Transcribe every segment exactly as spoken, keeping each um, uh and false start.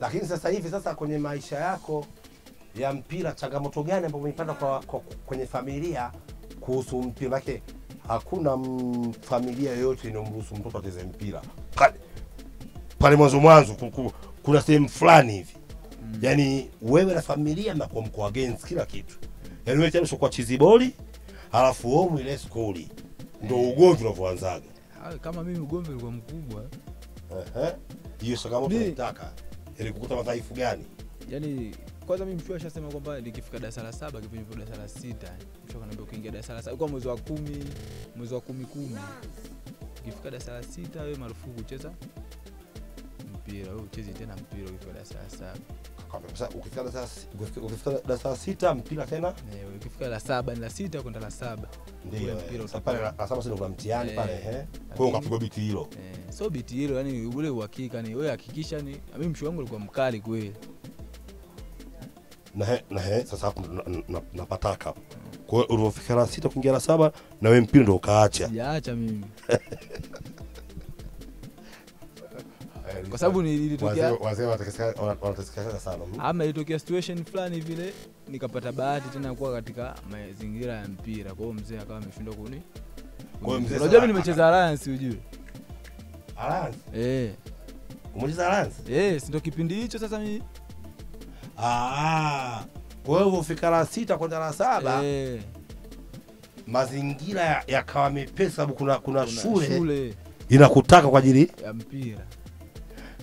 Lakini sasa hivi sasa kwenye maisha yako ya mpira, changamoto gani ambayo umeipata kwa, kwa kwenye familia kuhusu mpira? Lake hakuna familia yoyote inomruhusu mtoto ateze mpira. Pale pale mwanzo mwanzo kuna sehemu fulani hivi. Mm. Yaani wewe na familia mnakuwa mko against kila kitu. Yaani wewe tena kwa chiziboli, halafu wewe mwile skuli. Ndio ugomvi unaanzaga. Kama mimi ugomvi ulikuwa mkubwa. Ehe. Hiyo changamoto nitaka. Ilikukuta madhaifu gani? Yaani kwanza mimi mshua ashasema kwamba nikifika darasa la saba kipindi vile darasa la sita mshua kaniambia ukiingia darasa la saba kwa mwezi wa kumi mwezi wa kumi kumi ukifika darasa la sita wewe marufuku kucheza mpira, wewe ucheze tena mpira ukifika darasa la saba. Sasa ukifika darasa ukifika darasa la sita mpira tena eh, ukifika la saba ni la sita kwenda la saba ndio mpira utapale la saba sio kwa mtihani pale eh, kwa ukapigwa biti hilo eh, so biti hilo yani ule uhakika ni wewe hakikisha ni mimi mshua wangu alikuwa mkali kweli. Na he, na he, sasa hapo napataka. Kwa hiyo ulipofika la sita kuingia la saba na wewe mpira ndio ukaacha. Yaacha mimi. Kwa sababu nilitokea wazee watakasikia wanatasikia sana. Ama ilitokea situation fulani vile nikapata bahati tena kuwa katika mazingira ya mpira. Kwa hiyo mzee akawa ameshindwa kuni. Kwa hiyo mzee unajua mimi nimecheza Alliance ujue. Alliance? Eh. Umecheza Alliance? Eh, ndio kipindi hicho sasa mimi. Ah, kwa hiyo ufika la sita kwenda la saba. Eh. Mazingira yakawa mepesi sababu kuna, kuna kuna shule, shule. Inakutaka kwa ajili ya mpira.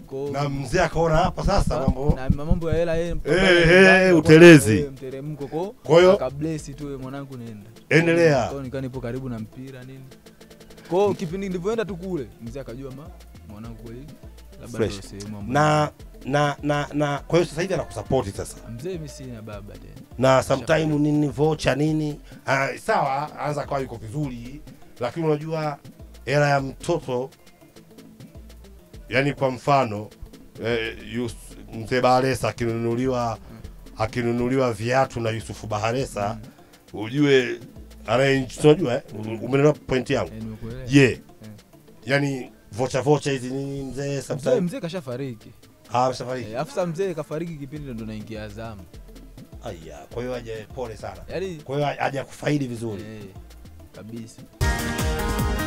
Kwa na mzee akaona hapa sasa mambo. Na mambo ya hela yeye. Eh eh utelezi. Mteremko kwa. Kwa hiyo akabless tu wewe mwanangu nenda. Endelea. Kwa hiyo nipo karibu na mpira nini. Kwa hiyo kipindi nilipoenda tu kule mzee akajua ma mwanangu kweli. Labda ndio sehemu. Na na na na kwa hiyo sasa hivi anakusupport sasa. Mzee mimi sina baba tena. Na sometimes nini voucher nini? Ah, sawa anza kwa yuko vizuri lakini unajua era ya mtoto yani kwa mfano eh, Yus, mzee Baharesa akinunuliwa akinunuliwa viatu na Yusufu Baharesa mm. ujue arrange unajua eh umeelewa point yangu. Yeah. Yeah. Yaani voucher voucher hizi nini mzee sometimes mzee kashafariki. Ah, safariki. Afisa mzee kafariki kipindi ndo naingia Azam. Aya, kwa hiyo aje pole sana. Kwa hiyo aje kufaidi vizuri. Eh. Kabisa.